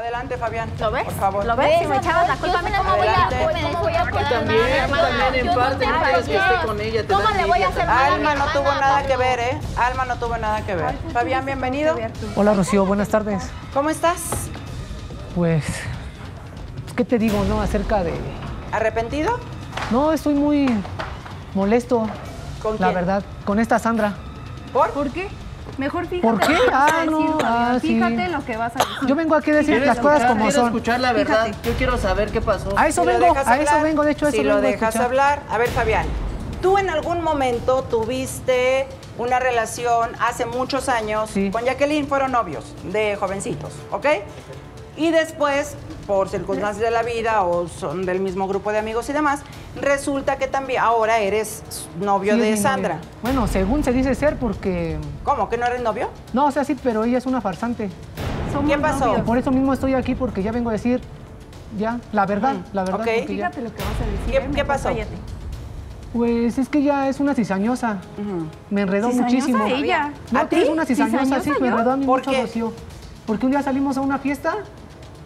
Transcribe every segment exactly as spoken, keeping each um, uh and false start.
Adelante, Fabián. ¿Lo ves? Por favor. ¿Lo ves? Si me echaban la culpa, me cómo voy a también, también en parte, no quieres que esté con ella. ¿Cómo le voy a hacer mal a mi hermana? Alma no tuvo nada que ver, ¿eh? Alma no tuvo nada que ver. Fabián, bienvenido. Hola, Rocío, buenas tardes. ¿Cómo estás? Pues, ¿qué te digo, no? Acerca de... ¿Arrepentido? No, estoy muy molesto. ¿Con quién? La verdad, con esta Sandra. ¿Por? ¿Por qué? Mejor fíjate. ¿Por qué? Ah, no, ah, fíjate sí. Lo que vas a decir. Yo vengo aquí a decir las cosas como son. Quiero escuchar la verdad. Fíjate. Yo quiero saber qué pasó. A eso si vengo, a hablar, eso vengo, de hecho, a eso si vengo. Si lo dejas a hablar. A ver, Fabián, tú en algún momento tuviste una relación hace muchos años sí. con Jacqueline, fueron novios de jovencitos, ¿ok? Y después, por circunstancias de la vida o son del mismo grupo de amigos y demás, resulta que también ahora eres novio sí, de Sandra. Novia. Bueno, según se dice ser porque... ¿Cómo? ¿Que no eres novio? No, o sea, sí, pero ella es una farsante. Somos ¿Qué pasó? Novios. Y por eso mismo estoy aquí, porque ya vengo a decir, ya, la verdad, mm. la verdad. Okay. Fíjate ya... lo que vas a decir. ¿Qué, eh, ¿qué pasó? Cállate. Pues es que ya es una cizañosa. Uh-huh. Me enredó ¿Cizañosa muchísimo. Ella. No, ¿A ti? Es una cizañosa, ¿Cizañosa sí, yo? Me enredó a mí mucho, Rocío. Porque un día salimos a una fiesta...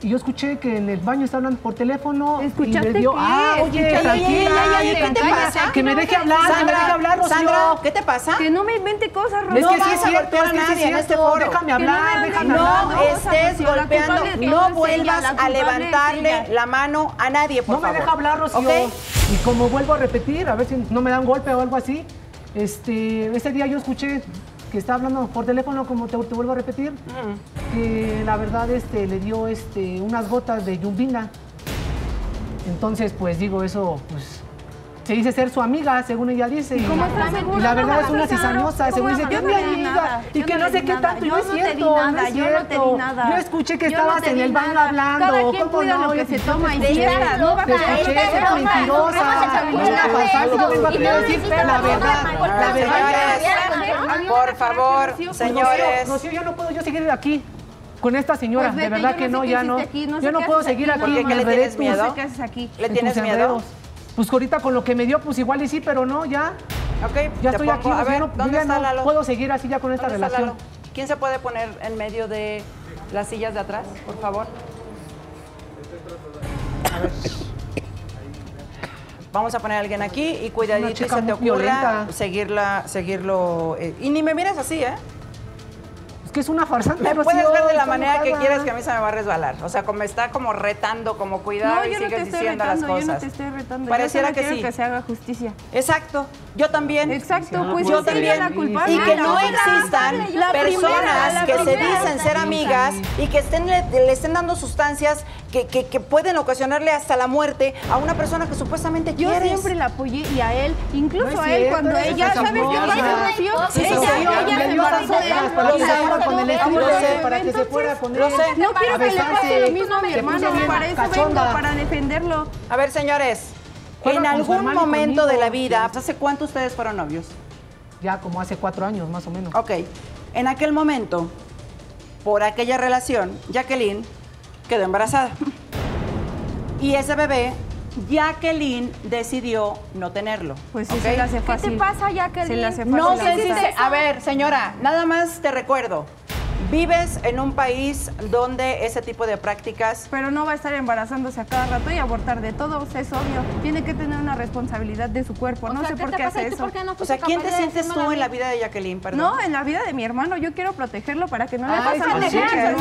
Y yo escuché que en el baño está hablando por teléfono. ¿Escuchaste y le dio, qué? Ah, oye, tranquila. ¿Qué te pasa? Que me deje hablar, Sandra, que me deje hablar, Rocío. Sandra, ¿qué te pasa? Que no me invente cosas, Rocío. No vas a golpear a nadie en este foro. Déjame hablar, déjame hablar. No estés golpeando, no vuelvas a levantarle la mano a nadie, por favor. No me deja hablar, Rocío. Y como vuelvo a repetir, a ver si no me da un golpe o algo así, este, ese día yo escuché... que está hablando por teléfono, como te, te vuelvo a repetir, mm. que la verdad este, le dio este, unas gotas de yumbina. Entonces, pues digo, eso pues, se dice ser su amiga, según ella dice. ¿Y, cómo está segura? Y la verdad no, es una cizañosa, según dice, que es mi amiga, y que no sé qué tanto, yo no es cierto, no es cierto. Yo escuché que estabas en el baño hablando. Cada quien cuida lo que se toma y cierra, ¿no? Te escuché, eres mentirosa, no te pasas, yo vengo a decirte la verdad, la verdad. Por favor, Rocío, señores. Rocío, yo no puedo yo seguir aquí con esta señora. Pues vete, de verdad no que no, ya no. Aquí, no yo no puedo seguir aquí. ¿Por qué? ¿Le tienes miedo? ¿Le tienes miedo? Pues ahorita con lo que me dio, pues igual y sí, pero no, ya. Ok, ya estoy aquí. A ver, ¿dónde está Lalo? No puedo seguir así ya con esta relación. ¿Quién se puede poner en medio de las sillas de atrás, por favor? A ver. Vamos a poner a alguien aquí y cuidadito y se te ocurra seguirla, seguirlo. Eh, y ni me mires así, ¿eh? Es que es una farsante. Me puedes Rocío, ver de la manera que quieras, que a mí se me va a resbalar. O sea, como me está como retando, como cuidado no, y sigues no diciendo retando, las cosas. Yo no te estoy retando. Pareciera yo que sí. que se haga justicia. Exacto. Yo también. Exacto. No, pues yo también. La culpa y que no existan la personas primera, que primera, se dicen ser amigas y que estén, le, le estén dando sustancias Que, que, que pueden ocasionarle hasta la muerte a una persona que supuestamente quieres. Yo siempre la apoyé y a él, incluso no a él, cierto, cuando ella, ¿sabes qué pasa? Sí, ella, sí, ella, ella se embarazó de él. Para que se fuera con el estilo, para que se fuera con él. No quiero que le pase lo mismo a mi hermano, para eso vengo, para defenderlo. A ver, señores, en algún momento de la vida, ¿hace cuánto ustedes fueron novios? Ya como hace cuatro años, más o menos. Ok, en aquel momento, por aquella relación, Jacqueline quedó embarazada. Y ese bebé, Jacqueline decidió no tenerlo. Pues sí, ¿okay? Se le hace fácil. ¿Qué te pasa, Jacqueline? Se le hace fácil. No sé si se... A ver, señora, nada más te recuerdo. Vives en un país donde ese tipo de prácticas... Pero no va a estar embarazándose a cada rato y abortar de todos, es obvio. Tiene que tener una responsabilidad de su cuerpo, no sé por qué hace eso. O sea, ¿quién te sientes tú en la vida de Jacqueline? Perdón. No, en la vida de mi hermano, yo quiero protegerlo para que no le pase nada.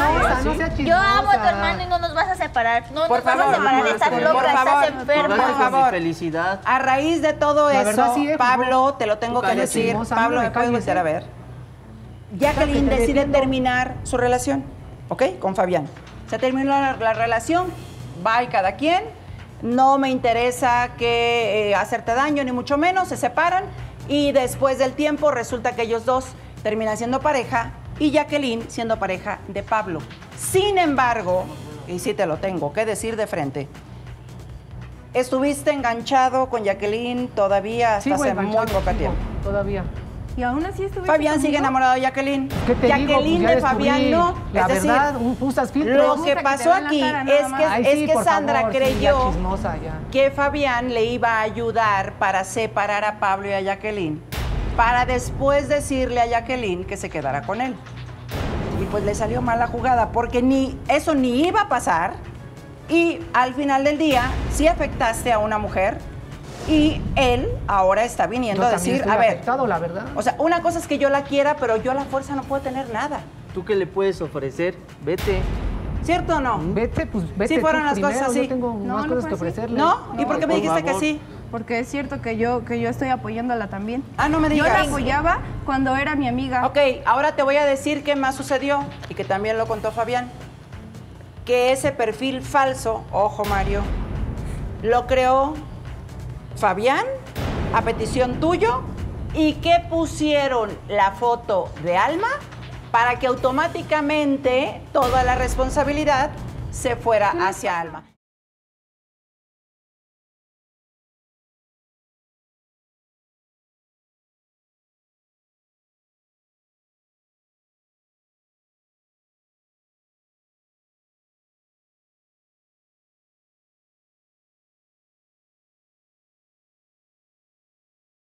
Yo amo a tu hermano y no nos vas a separar. No nos vas a separar, estás loca, estás enferma. Por favor, felicidad. A raíz de todo eso, Pablo, te lo tengo que decir. Pablo, me puedes voltear a ver. Jacqueline decide terminar su relación, ¿ok? Con Fabián. Se terminó la, la relación, va y cada quien. No me interesa que eh, hacerte daño, ni mucho menos. Se separan y después del tiempo resulta que ellos dos terminan siendo pareja y Jacqueline siendo pareja de Pablo. Sin embargo, y sí te lo tengo que decir de frente, estuviste enganchado con Jacqueline todavía hasta sí, hace muy poco tiempo. Todavía. Y aún así estuve. Fabián sigue enamorado de Jacqueline. ¿Qué te Jacqueline digo? Pues de Fabián no. La es decir, verdad, usas filtros. Lo que pasó aquí cara, es que, Ay, es sí, que Sandra favor, creyó sí, ya ya. que Fabián le iba a ayudar para separar a Pablo y a Jacqueline, para después decirle a Jacqueline que se quedara con él. Y pues le salió mal la jugada, porque ni eso ni iba a pasar y al final del día sí afectaste a una mujer y él ahora está viniendo yo a decir, a ver, afectado, la verdad. O sea, una cosa es que yo la quiera, pero yo a la fuerza no puedo tener nada. ¿Tú qué le puedes ofrecer? Vete. ¿Cierto o no? Vete, pues vete. Sí fueron las primero, cosas así. Yo tengo no, más no cosas que ofrecerle. ¿No? ¿Y no, por qué me por dijiste favor. Que sí? Porque es cierto que yo, que yo estoy apoyándola también. Ah, no me digas. Yo la apoyaba cuando era mi amiga. Ok, ahora te voy a decir qué más sucedió y que también lo contó Fabián. Que ese perfil falso, ojo Mario, lo creó Fabián a petición tuyo y que pusieron la foto de Alma para que automáticamente toda la responsabilidad se fuera hacia Alma.